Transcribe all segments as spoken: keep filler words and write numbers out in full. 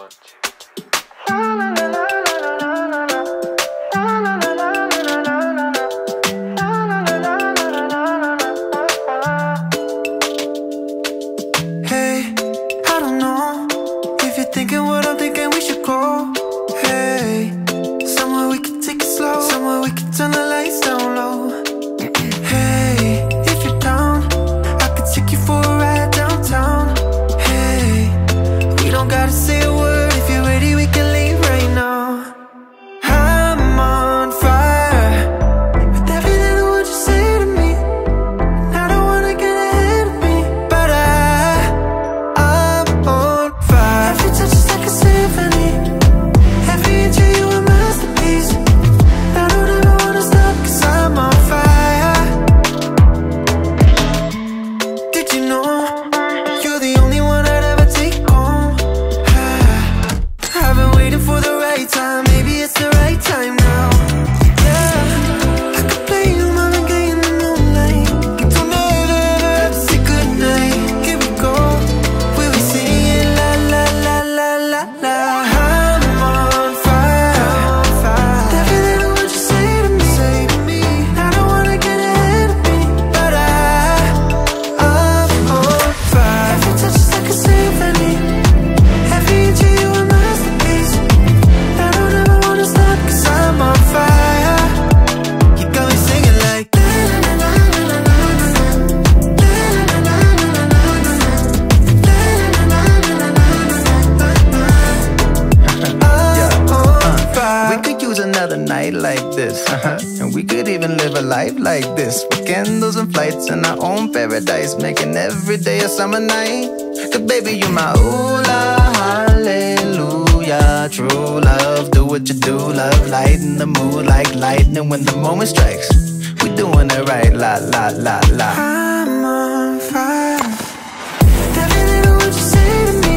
One, two. La, la, la, la. Like this, uh-huh. And we could even live a life like this, with candles and flights in our own paradise, making every day a summer night. 'Cause baby, you my ooh la, hallelujah, true love. Do what you do, love, lighten the mood like lightning when the moment strikes. We doing it right, la la la la. I'm on fire. Everything that you say to me.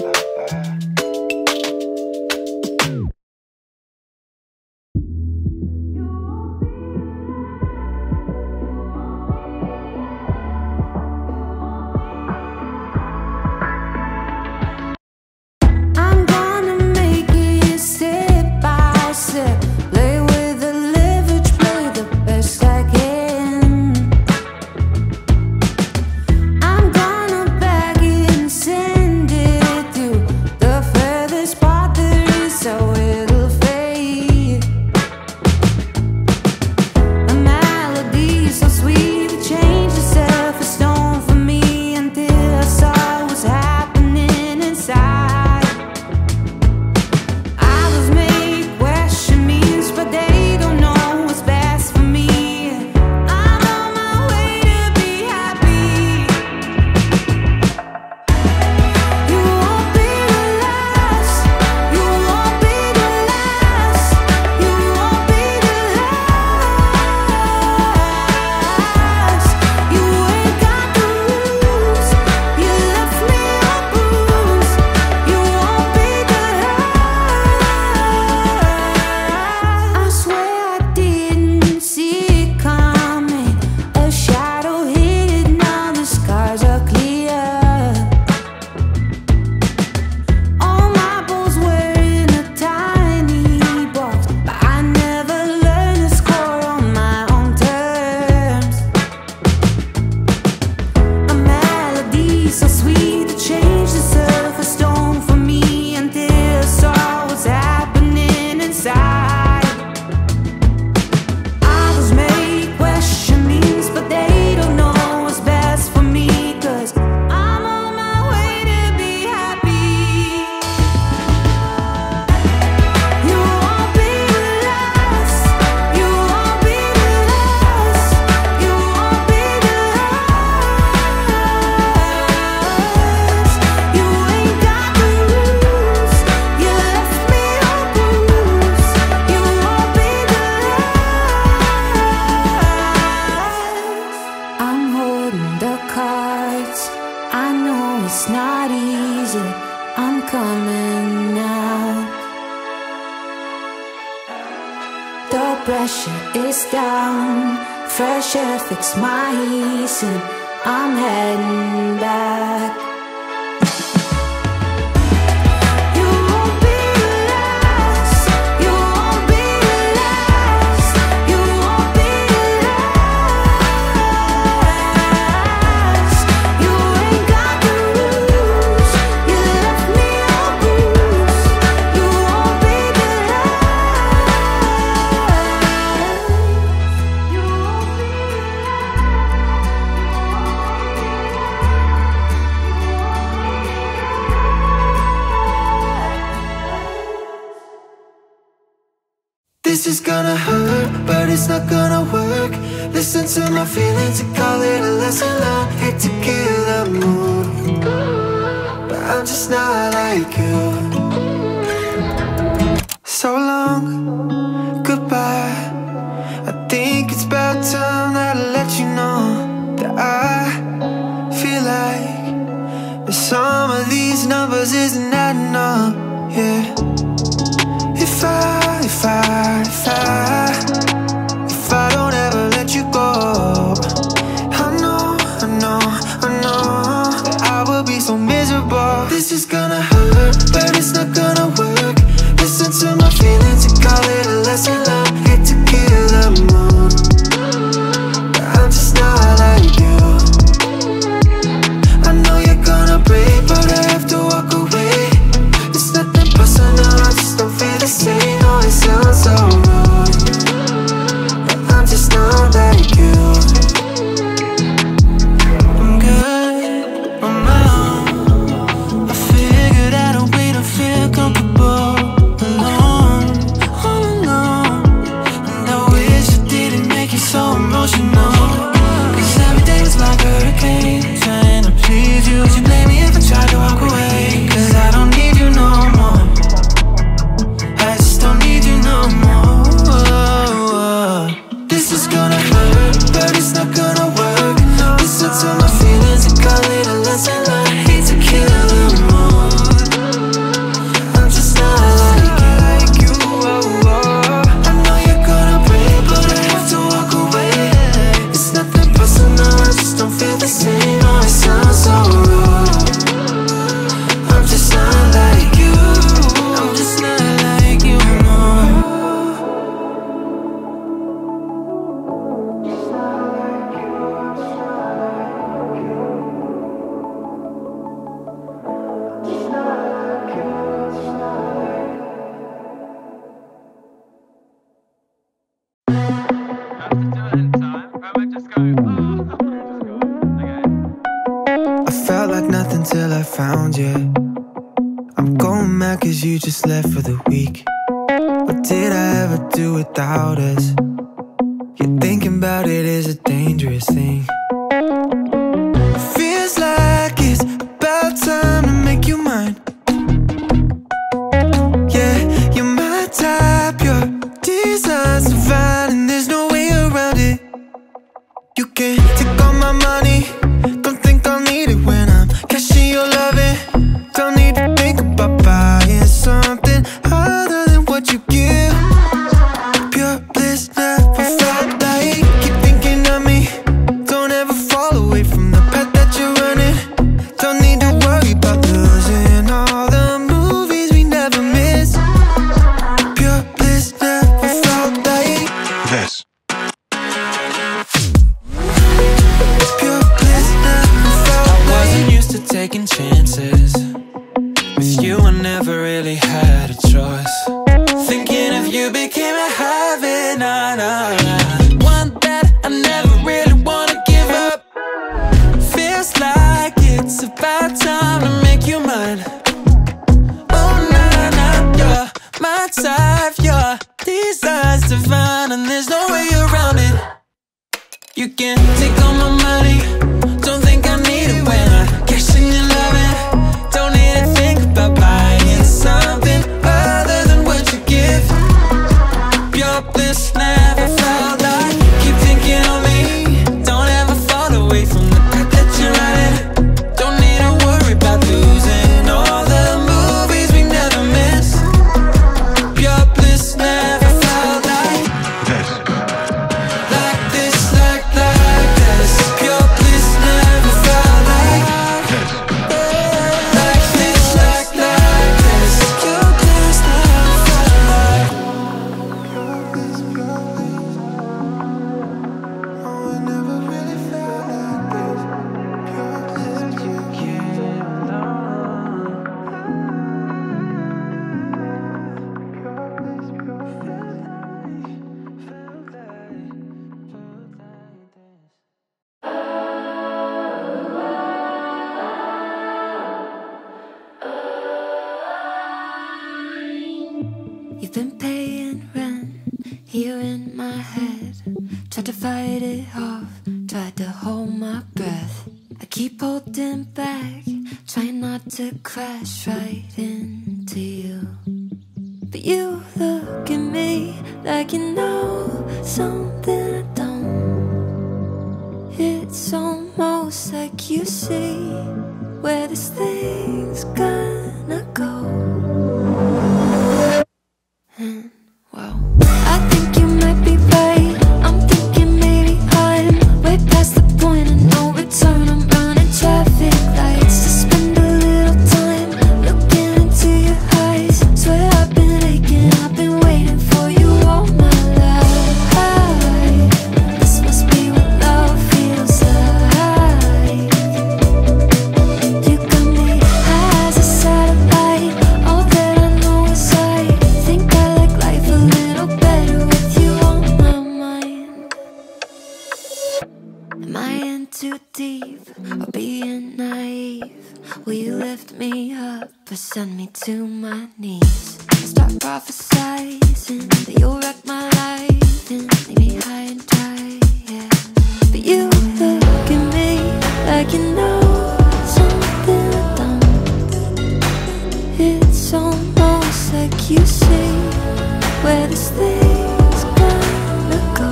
I'm coming now. The pressure is down, fresh air fix my easing, I'm heading back. This is gonna hurt, but it's not gonna work. Listen to my feelings and call it a lesson learned. Hate to kill the mood, but I'm just not like you. So long, goodbye. I think it's about time that I let you know that I feel like the sum of these numbers isn't adding up, yeah. If I If I, if I, if I don't ever let you go, I know, I know, I know that I will be so miserable. This is gonna hurt, but it's not gonna work. Listen to my feelings and call it a lesson learned. Hate to kill the mood, but I'm just not like you. I know you're gonna break, but I have to walk away. It's nothing personal, I just don't feel the same. Sounds so wrong, but I'm just not like you. I'm good on my own. I figured out a way to feel comfortable alone, all alone. And I wish I didn't make you so emotional, 'cause every day was like a hurricane, trying to please you. Would you blame me if I tried to walk away? 'Cause I don't need you no more, no more. This is gonna hurt, but it's not gonna work. Listen to my feelings and call it a lesson learned. I hate to kill the mood, I'm just not like you. I know you're gonna break, but I have to walk away. It's nothing personal, I just don't feel the same. Oh, it sounds so rude, I'm just not like you. I'm just not like you. Till I found you, I'm going mad 'cause you just left for the week. What did I ever do without us? You're thinking about it is a dangerous thing. It feels like it's about time to make you mine. Yeah, you're my type, your design's divine, and there's no way around it. You can take all my money, don't think I'll need it when I'm cashing your loving. Don't need to think about buying something other than what you give. Pure bliss never felt like. Keep thinking of me, don't ever fall away from the path that you're running. Don't need to worry about losing all the movies we never miss. Pure bliss never felt like this. Taking chances with you, I never really had a choice. Thinking of you became a habit, nah, nah, nah. One that I never really wanna give up. Feels like it's about time to make you mine. Oh, nah, nah, you're my type, your design's divine, and there's no way around it. You can take all my money, don't think I need it when I something other than what you give. Your bliss never felt like. Keep thinking on me, don't ever fall away from the path that you're running. Don't need to worry about losing all the moves. I've been paying rent here in my head. Tried to fight it off, tried to hold my breath. I keep holding back, trying not to crash right into you. But you look at me like you know something I don't. It's almost like you see where this thing's gonna go. And well, I think you might be right. I'm thinking maybe I'm way past the point of no return. I'm running traffic lights to spend a little time looking into your eyes. Swear I've been aching, I've been waiting for you all my life. This must be what love feels like. You got me high as a satellite. All that I know is I think I am I in too deep or being naive? Will you lift me up or send me to my knees? Start prophesizing that you'll wreck my life and leave me high and dry, yeah. But you look at me like you know something I don't. It's almost like you see where this thing's gonna go.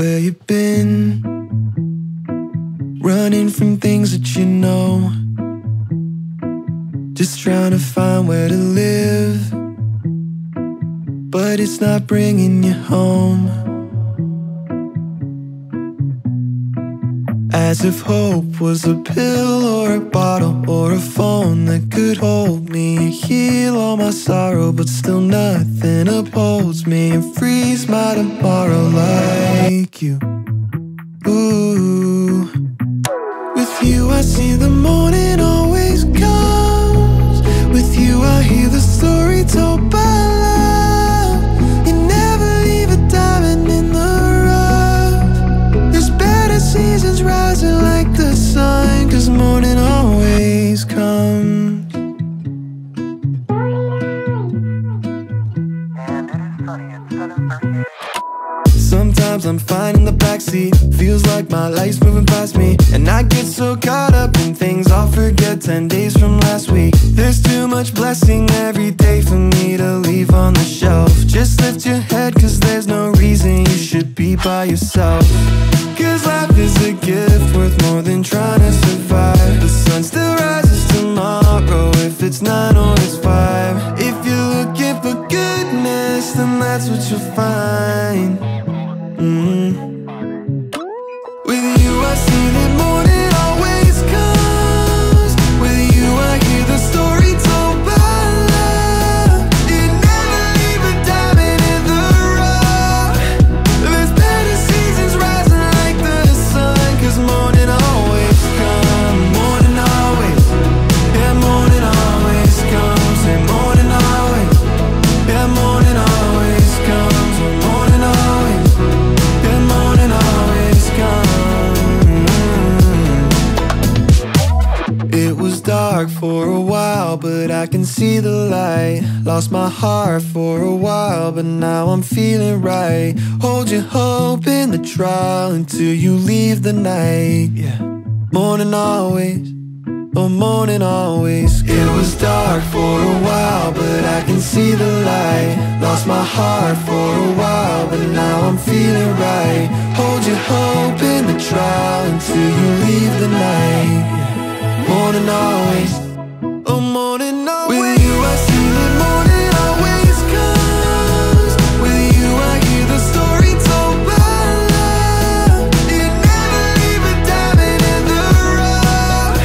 Where you been? Running from things that you know. Just trying to find where to live, but it's not bringing you home. As if hope was a pill or a bottle or a phone that could hold me, heal all my sorrow, but still nothing upholds me, and freeze my tomorrow like you. Ooh. With you I see the morning always comes. With you I hear the story told by love. You never leave a diamond in the rough. There's better seasons rising like the sun, 'cause morning always comes. Sometimes I'm fine in the backseat. Feels like my life's moving past me, and I get so caught up in things I'll forget ten days from last week. There's too much blessing every day for me to leave on the shelf. Just lift your head, 'cause there's no reason you should be by yourself. 'Cause life is a gift worth more than trying to survive. The sun still rises tomorrow, if it's nine or it's five. If you're looking for goodness, then that's what you'll find. Mm-hmm. With you I see the morning always comes. With you I hear the story told by love. You never leave a diamond in the rough. There's better seasons rising like the sun, 'cause morning always comes. Morning always, yeah, morning always comes. And morning always, yeah, morning always comes. Morning always. Come on. can see the light. Lost my heart for a while, but now I'm feeling right. Hold your hope in the trial until you leave the night. Yeah. Morning always, oh morning always. It was dark for a while, but I can see the light. Lost my heart for a while, but now I'm feeling right. Hold your hope in the trial until you leave the night. Morning always, oh morning always. With you I see the morning always comes. With you I hear the story told by love. You never leave a diamond in the rough.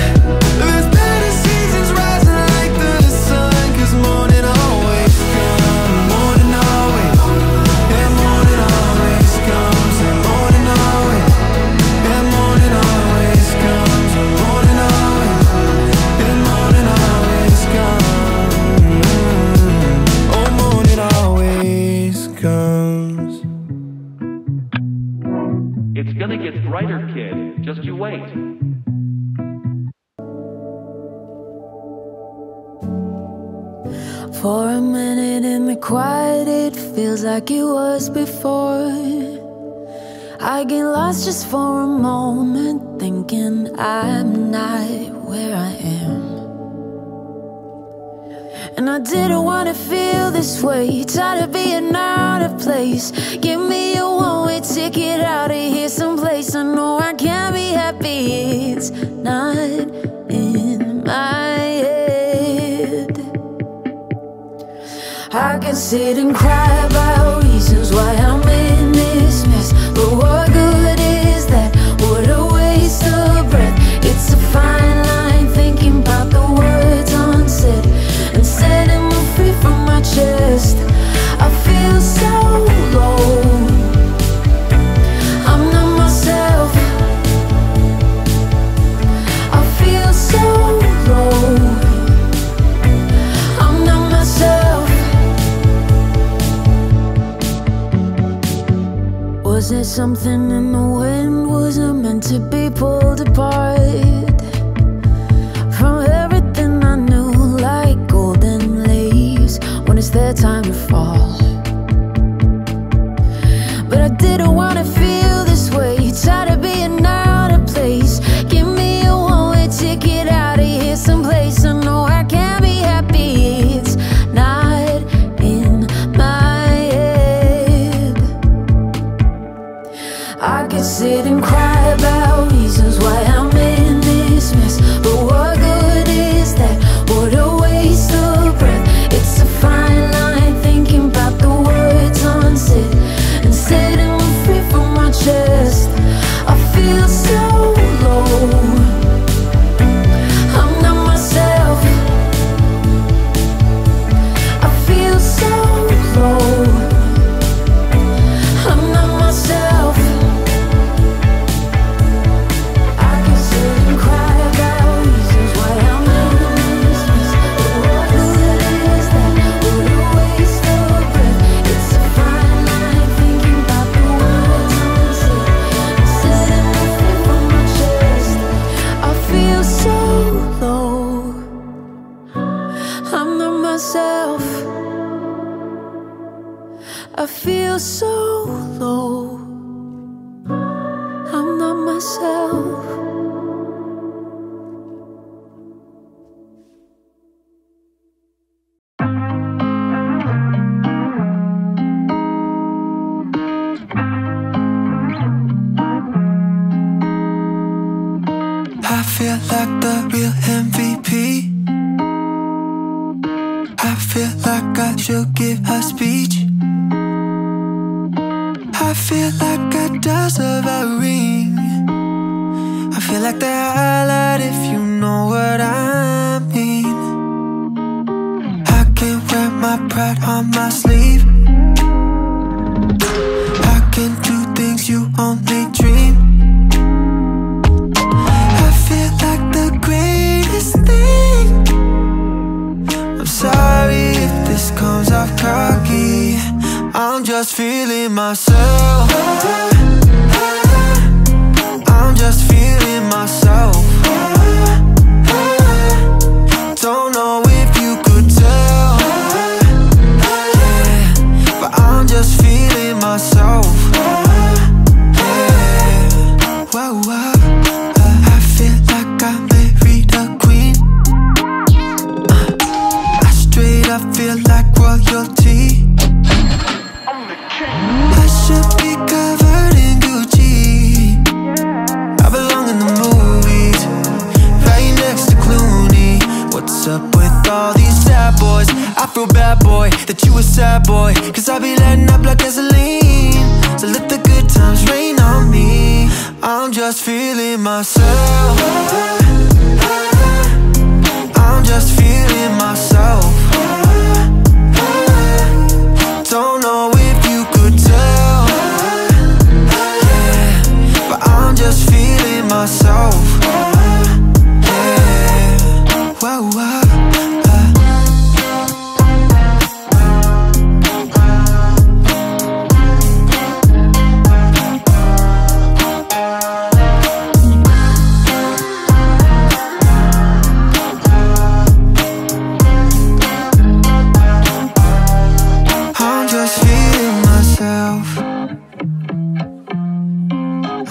There's better seasons rising like the sun. Cause morning always comes, morning always. And morning always comes, and morning always. And morning always comes, and morning always. And morning always. Oh, morning always comes. It's gonna get brighter, kid. Just you wait. For a minute in the quiet, it feels like it was before. I get lost just for a moment, thinking I'm not where I am. And I didn't want to feel this way, tired of being out of place. Give me a one-way ticket out of here someplace. I know I can't be happy, it's not in my head. I can sit and cry about reasons why I'm in this mess, but what good is that? What a waste of breath. It's a fine line thinking about the words unsaid. And setting me free from my chest, I feel so low. I'm not myself, I feel so low. I'm not myself. Was there something in the wind? Was it meant to be pulled apart? It's their time to fall. But I didn't want to feel this way, tired of being out of place. Give me a one-way ticket out of here someplace. I know I can't be happy, it's not in my head. I could sit and cry about reasons why I'm in this mess, but what good is that? What a waste of breath. It's a fine line thinking about the words unsaid. And setting me free from my chest, I feel so low. I'm not myself, I feel so low. I'm not myself. I can sit and cry about reasons why I'm in this mess. What good is that? What a waste of breath. It's a fine line thinking about the words unsaid. And setting me free from my chest, I feel so low. I'm not myself, I feel so low. I'm not myself. I feel like the real M V P. I feel like I should give a speech. I feel like I deserve a ring. I feel like the highlight, if you know what I mean. I can wear my pride on my sleeve. I can do things you only dream. I feel like the greatest thing. I'm sorry if this comes off cocky, I'm just feeling myself. I'm just feeling myself. Don't know if you could myself. I'm just feeling myself. Don't know if you could tell, but I'm just feeling myself.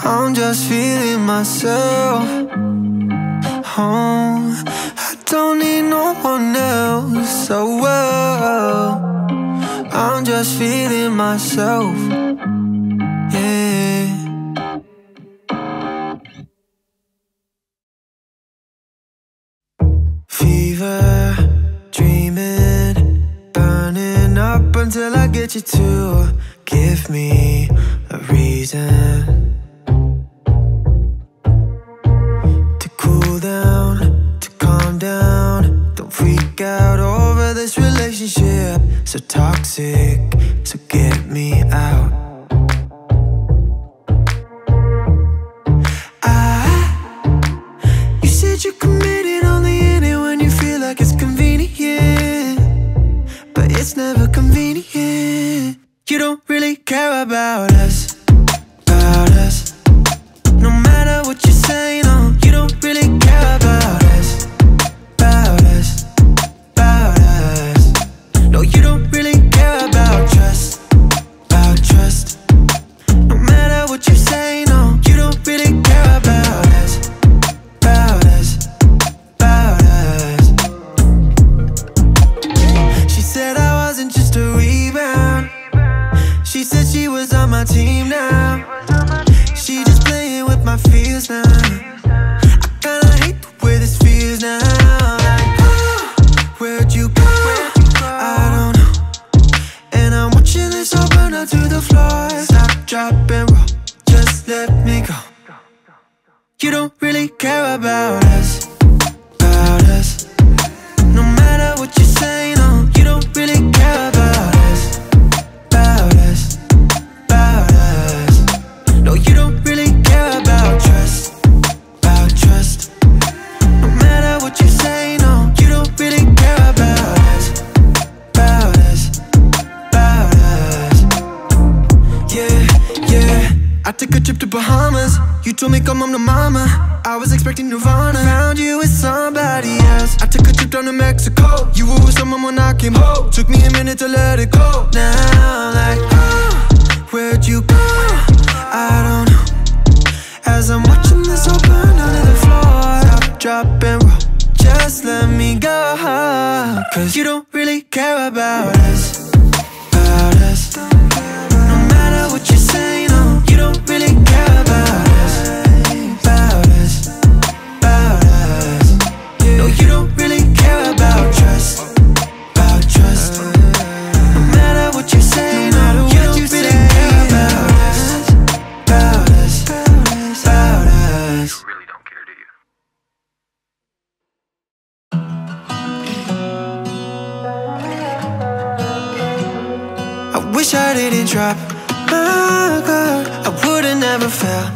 I'm just feeling myself. Oh, I don't need no one else. So well, I'm just feeling myself. Yeah. Fever, dreaming, burning up until I get you to give me a reason. So toxic, so get me out. I, you said you committed, only in it when you feel like it's convenient, but it's never convenient. You don't really care about us, about us. No matter what you say, no, you don't really care about us, about us, about us. No, you don't really care about trust, about trust. No matter what you say, no, you don't really care about us, about us, about us. She said I wasn't just a rebound. She said she was on my team now. She just playing with my fears now. I kinda hate the way this feels now. Like, oh, where'd you go? So burn out to the floor. Stop, drop, and roll. Just let me go. You don't really care about us, about us. No matter what you say, no, you don't really care about us, about us, about us. No, you don't really care about trust, about trust. No matter what you say, no, you don't really care about us, about us, about us. Yeah, yeah. I took a trip to Bahamas. You told me come home to mama. I was expecting Nirvana. Found you with somebody else. I took a trip down to Mexico. You were with someone when I came home. Took me a minute to let it go. Now, like, oh, where'd you go? I don't know. As I'm watching this all burn under the floor. Stop, drop, and roll. Just let me go. Cause you don't really care about us, about us. What you say, no, you don't really care about us, about us, about us. No, you don't really care about trust, about trust. No matter what you say, no, you don't really care about us, about us, about us. You really don't care, do you? I wish I didn't drop. My God, I would've never felt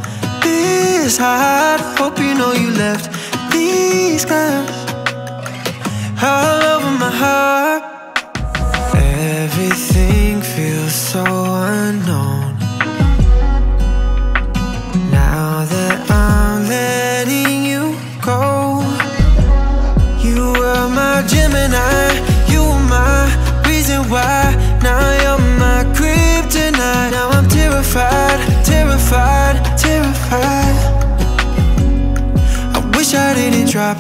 this hard. Hope you know you left these scars all over my heart. Everything feels so unknown now that I'm letting you go. You were my Gemini, you were my reason why. Now you're my kryptonite. Now I'm terrified, terrified, terrified. I wish I didn't drop,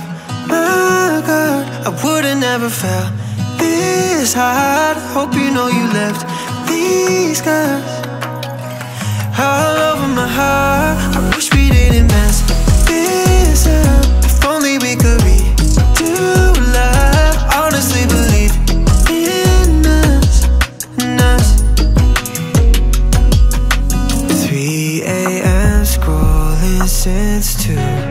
my God. I would've never felt this hard. Hope you know you left these scars all over my heart. I wish we didn't mess this up. If only we could redo love. Honestly believe in us, in us. three a m scrolling since two.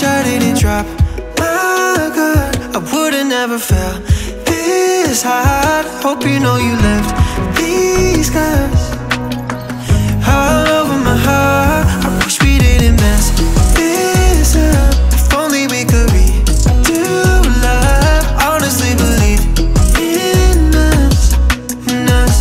shirt and it dropped. My God, I would've never felt this hard. Hope you know you left these scars all over my heart. I wish we didn't mess this up. If only we could redo love. Honestly believe in us, in us.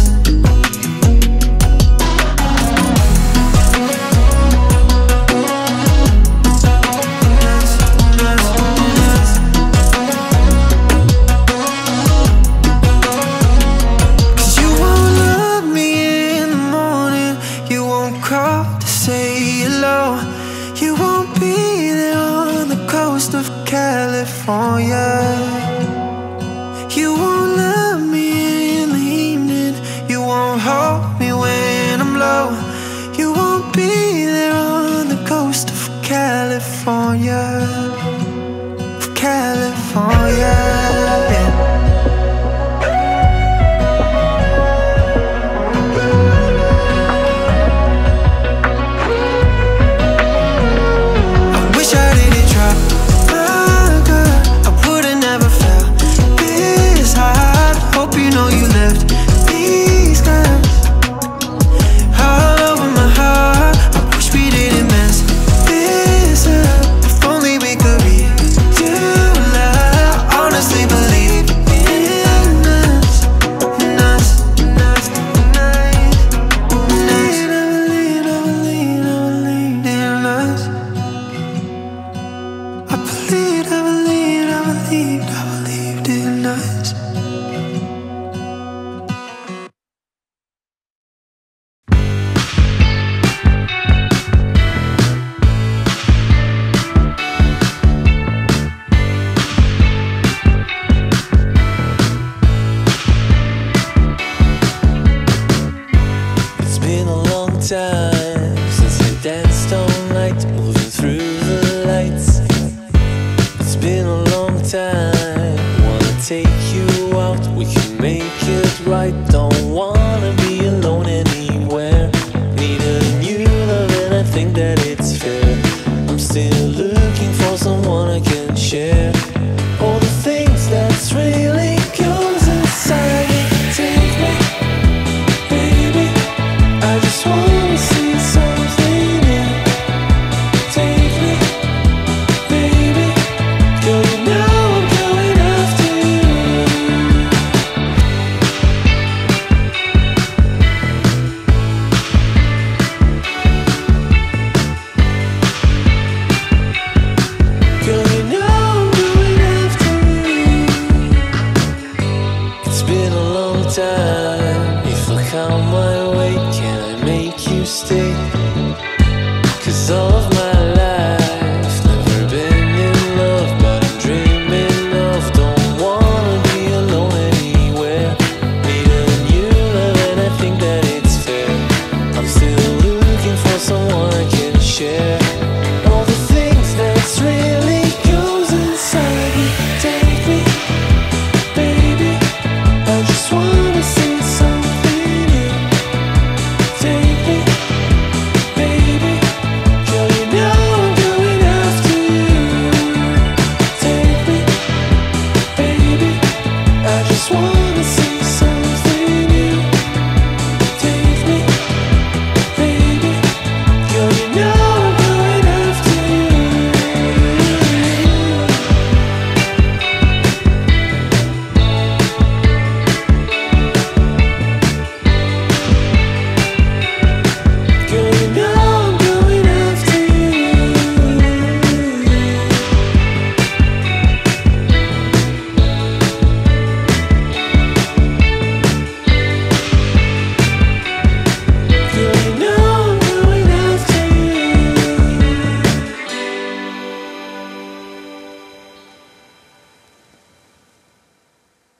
Still looking for someone.